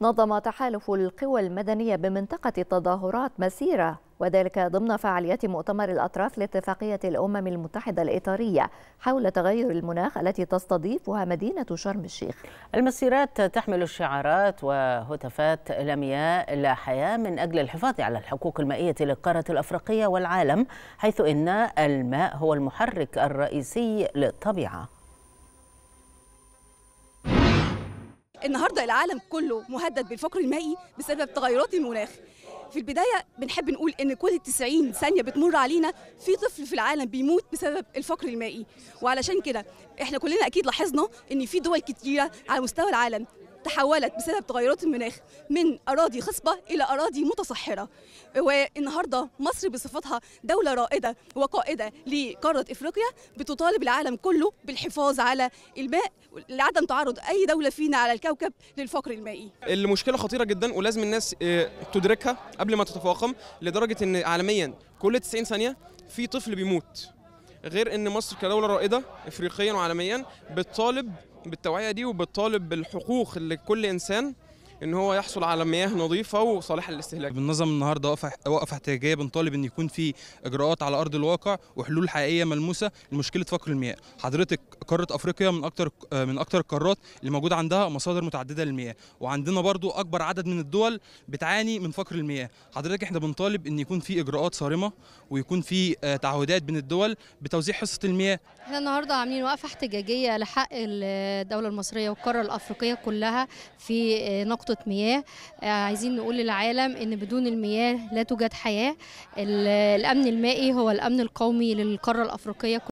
نظم تحالف القوى المدنية بمنطقة التظاهرات مسيرة، وذلك ضمن فعاليات مؤتمر الأطراف لاتفاقية الأمم المتحدة الإطارية حول تغير المناخ التي تستضيفها مدينة شرم الشيخ. المسيرات تحمل شعارات وهتافات لمياء لا حياة من أجل الحفاظ على الحقوق المائية للقارة الأفريقية والعالم، حيث إن الماء هو المحرك الرئيسي للطبيعة. النهارده العالم كله مهدد بالفقر المائي بسبب تغيرات المناخ. في البدايه بنحب نقول ان كل 90 ثانيه بتمر علينا في طفل في العالم بيموت بسبب الفقر المائي، وعلشان كده احنا كلنا اكيد لاحظنا ان في دول كتيره على مستوى العالم تحولت بسبب تغيرات المناخ من اراضي خصبه الى اراضي متصحره، والنهارده مصر بصفتها دوله رائده وقائده لقاره افريقيا بتطالب العالم كله بالحفاظ على الماء لعدم تعرض اي دوله فينا على الكوكب للفقر المائي. المشكله خطيره جدا ولازم الناس تدركها قبل ما تتفاقم، لدرجه ان عالميا كل 90 ثانيه في طفل بيموت، غير ان مصر كدوله رائده افريقيا وعالميا بتطالب بالتوعية دي وبتطالب بالحقوق لكل إنسان إن هو يحصل على مياه نظيفة وصالحة للاستهلاك. النظام النهارده وقفة احتجاجية بنطالب إن يكون في إجراءات على أرض الواقع وحلول حقيقية ملموسة لمشكلة فقر المياه. حضرتك قارة أفريقيا من أكتر القارات اللي موجود عندها مصادر متعددة للمياه، وعندنا برضو أكبر عدد من الدول بتعاني من فقر المياه. حضرتك إحنا بنطالب إن يكون في إجراءات صارمة ويكون في تعهدات بين الدول بتوزيع حصة المياه. إحنا النهارده عاملين وقفة احتجاجية لحق الدولة المصرية والقارة الأفريقية كلها في نقطة مياه. عايزين نقول للعالم ان بدون المياه لا توجد حياة. الامن المائي هو الامن القومي للقارة الافريقية.